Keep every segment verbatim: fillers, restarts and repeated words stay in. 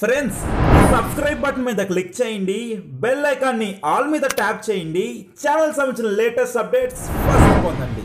friends subscribe button మీద click చేయండి bell icon ని ఆల్ మీద ట్యాప్ చేయండి ఛానల్ సంబంధించిన లేటెస్ట్ అప్డేట్స్ ఫస్ట్ పొందండి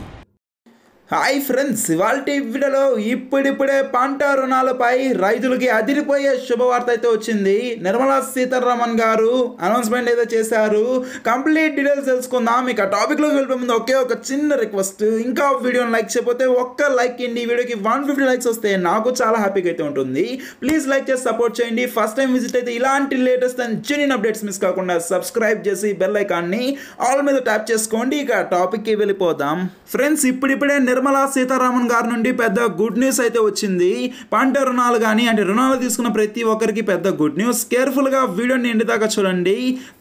హాయ్ ఫ్రెండ్స్ ఇవాల్టి వీడియోలో ఇప్పుడిప్పుడే పంట రుణాలపై రైతులకు అదిరిపోయే శుభవార్త అయితే వచ్చింది నిర్మలా సీతారామన్ గారు అనౌన్స్మెంట్ అయితే చేశారు కంప్లీట్ డీటెయిల్స్ తెలుసుకుందాం ఇక టాపిక్ లోకి వెళ్ళే ముందు ఒకే ఒక చిన్న రిక్వెస్ట్ ఇంకా వీడియోని లైక్ చేయకపోతే ఒక్క లైక్ ఇండి వీడియోకి నూట యాభై లైక్స్ వస్తే నాకు చాలా హ్యాపీగా అయితే ఉంటుంది ప్లీజ్ లైక్ చేసి సపోర్ట్ చేయండి ఫస్ట్ టైం విజిట్ అయితే ఇలాంటి latest and genuine updates miss కాకుండా సబ్స్క్రైబ్ చేసి బెల్ ఐకాన్ ని ఆల్ మీద ట్యాప్ చేసుకోండి ఇక టాపిక్ కి వెళ్ళిపోదాం ఫ్రెండ్స్ ఇప్పుడిప్పుడే నిర్మలా సీతారామన్ గారి నుండి పెద్ద గుడ్ న్యూస్ అయితే వచ్చింది పంట రుణాలు కానీ అంటే రుణాలు తీసుకున్న ప్రతి ఒక్కరికి పెద్ద గుడ్ న్యూస్ కేర్ఫుల్గా వీడియోని ఎండిదాకా చూడండి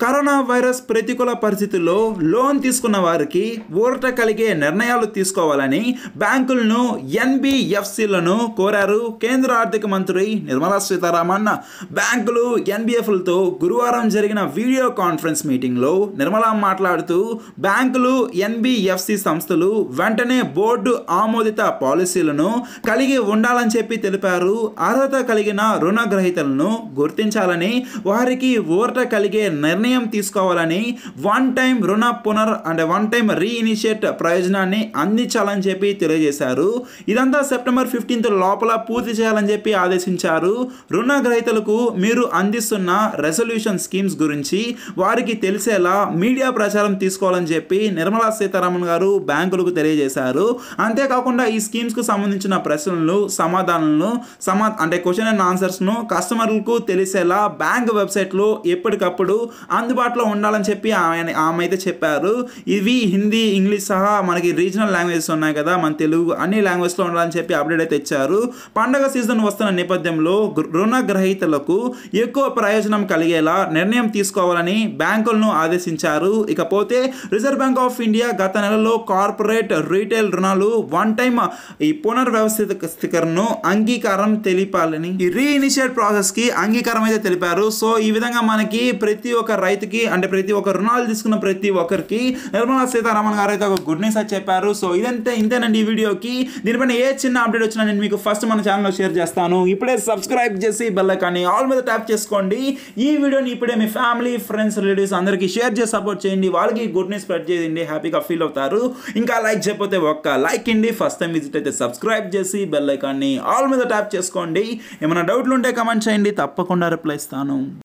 కరోనా వైరస్ ప్రతికూల పరిస్థితుల్లో లోన్ తీసుకున్న వారికి ఊరట కలిగే నిర్ణయాలు తీసుకోవాలని బ్యాంకులను ఎన్బిఎఫ్సిలను కోరారు కేంద్ర ఆర్థిక మంత్రి నిర్మలా సీతారామన్ బ్యాంకులు ఎన్బిఎఫ్లతో గురువారం జరిగిన వీడియో కాన్ఫరెన్స్ మీటింగ్లో నిర్మలా మాట్లాడుతూ బ్యాంకులు ఎన్బిఎఫ్సి సంస్థలు వెంటనే బోర్డు ఆమోదిత పాలసీలను కలిగి ఉండాలని చెప్పి తెలిపారు అర్హత కలిగిన రుణగ్రహీతలను గుర్తించాలని వారికి ఊరట కలిగే నిర్ణయం తీసుకోవాలని వన్ టైం రుణ పునర్ అంటే వన్ టైం రీఇనిషియేట్ ప్రయోజనాన్ని అందించాలని చెప్పి తెలియజేశారు ఇదంతా సెప్టెంబర్ ఫిఫ్టీన్త్ లోపల పూర్తి చేయాలని చెప్పి ఆదేశించారు రుణగ్రహీతలకు మీరు అందిస్తున్న రెజల్యూషన్ స్కీమ్స్ గురించి వారికి తెలిసేలా మీడియా ప్రచారం తీసుకోవాలని చెప్పి నిర్మలా సీతారామన్ గారు బ్యాంకులకు తెలియజేశారు అంతేకాకుండా ఈ స్కీమ్స్కు సంబంధించిన ప్రశ్నలు సమాధానాలను సమా అంటే క్వశ్చన్ అండ్ ఆన్సర్స్ను కస్టమర్లకు తెలిసేలా బ్యాంక్ వెబ్సైట్లో ఎప్పటికప్పుడు అందుబాటులో ఉండాలని చెప్పి ఆయన ఆమె అయితే చెప్పారు ఇవి హిందీ ఇంగ్లీష్ సహా మనకి రీజనల్ లాంగ్వేజెస్ ఉన్నాయి కదా మన తెలుగు అన్ని లాంగ్వేజ్లో ఉండాలని చెప్పి అప్డేట్ అయితే ఇచ్చారు పండగ సీజన్ వస్తున్న నేపథ్యంలో రుణగ్రహీతలకు ఎక్కువ ప్రయోజనం కలిగేలా నిర్ణయం తీసుకోవాలని బ్యాంకులను ఆదేశించారు ఇకపోతే రిజర్వ్ బ్యాంక్ ఆఫ్ ఇండియా గత నెలలో కార్పొరేట్ రీటైల్ రుణాలు వన్ టైమ్ ఈ పునర్వ్యవస్థీకరణను అంగీకారం తెలిపాలని ఈ రీఇనిషియేట్ ప్రాసెస్ కి అంగీకారం అయితే తెలిపారు సో ఈ విధంగా మనకి ప్రతి ఒక్క రైతుకి అంటే ప్రతి ఒక్క రుణాలు తీసుకున్న ప్రతి ఒక్కరికి నిర్మలా సీతారామన్ గారు అయితే ఒక గుడ్ న్యూస్ అని చెప్పారు సో ఇదంతా ఇంతేనండి ఈ వీడియోకి దీనిపైన ఏ చిన్న అప్డేట్ వచ్చినా నేను మీకు ఫస్ట్ మన ఛానల్లో షేర్ చేస్తాను ఇప్పుడే సబ్స్క్రైబ్ చేసి బెల్ ఐకాన్ ఆల్ మీద ట్యాప్ చేసుకోండి ఈ వీడియోని ఇప్పుడే మీ ఫ్యామిలీ ఫ్రెండ్స్ రిలేటివ్స్ అందరికీ షేర్ చేసి సపోర్ట్ చేయండి వాళ్ళకి గుడ్ న్యూస్ స్ప్రెడ్ చేయండి హ్యాపీగా ఫీల్ అవుతారు ఇంకా లైక్ చేయకపోతే ఒక్క లైక్ ఇండి ఫస్ట్ టైం విజిట్ అయితే సబ్స్క్రైబ్ చేసి బెల్ ఐకాన్ని ఆల్ మీద ట్యాప్ చేసుకోండి ఏమైనా డౌట్లు ఉంటే కామెంట్ చేయండి తప్పకుండా రిప్లై ఇస్తాను